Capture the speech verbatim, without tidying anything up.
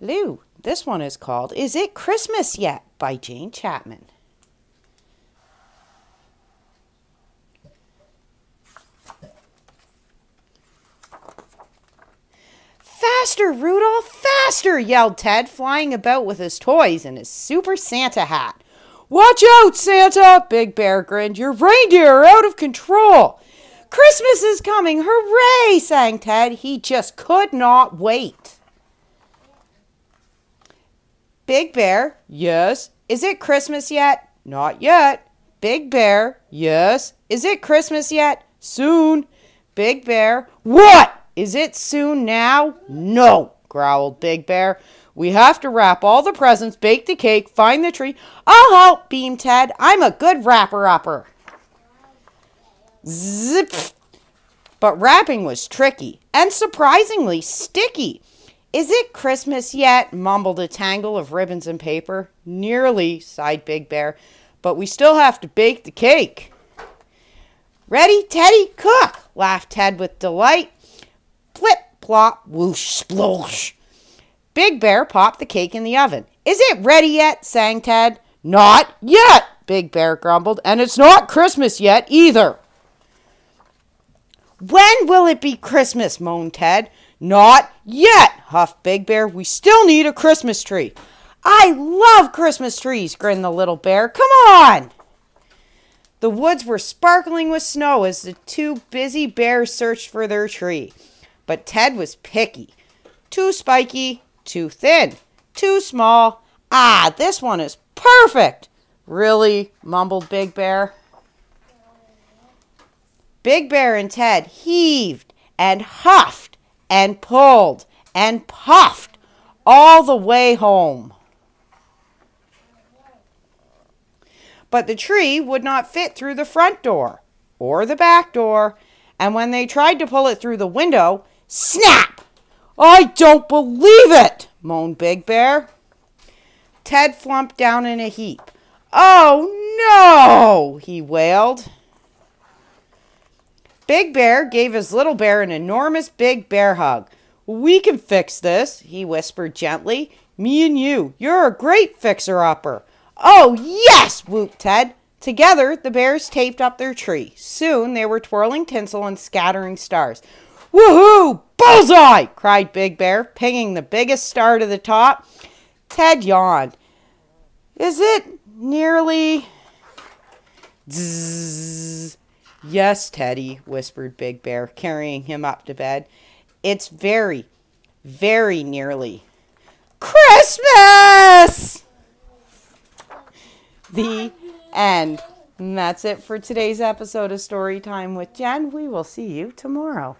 Lou, this one is called Is It Christmas Yet? By Jane Chapman. Faster, Rudolph, faster, yelled Ted, flying about with his toys and his Super Santa hat. Watch out, Santa, Big Bear grinned. Your reindeer are out of control. Christmas is coming, hooray, sang Ted. He just could not wait. Big Bear, yes. Is it Christmas yet? Not yet. Big Bear, yes. Is it Christmas yet? Soon. Big Bear, what? Is it soon now? No, growled Big Bear. We have to wrap all the presents, bake the cake, find the tree. I'll help, beamed Ted. I'm a good wrapper-upper. Zip. But wrapping was tricky and surprisingly sticky. Is it Christmas yet? Mumbled a tangle of ribbons and paper. Nearly, sighed Big Bear, but we still have to bake the cake. Ready, Teddy, cook, laughed Ted with delight. Plip, plop, whoosh, splosh. Big Bear popped the cake in the oven. Is it ready yet? Sang Ted. Not yet, Big Bear grumbled, and it's not Christmas yet either. When will it be Christmas? Moaned Ted. Not yet, huffed Big Bear. We still need a Christmas tree. I love Christmas trees, grinned the little bear. Come on! The woods were sparkling with snow as the two busy bears searched for their tree. But Ted was picky. Too spiky, too thin, too small. Ah, this one is perfect. Really, mumbled Big Bear. Big Bear and Ted heaved and huffed and pulled and puffed all the way home. But the tree would not fit through the front door or the back door, and when they tried to pull it through the window, snap! I don't believe it, moaned Big Bear. Ted flumped down in a heap. Oh no, he wailed. Big Bear gave his little bear an enormous big bear hug. We can fix this, he whispered gently. Me and you, you're a great fixer-upper. Oh, yes, whooped Ted. Together, the bears taped up their tree. Soon, they were twirling tinsel and scattering stars. Woohoo! Bullseye! Cried Big Bear, pinging the biggest star to the top. Ted yawned. Is it nearly... Zzz. Yes, Teddy, whispered Big Bear, carrying him up to bed. It's very, very nearly Christmas! The end. And that's it for today's episode of Storytime with Jenn. We will see you tomorrow.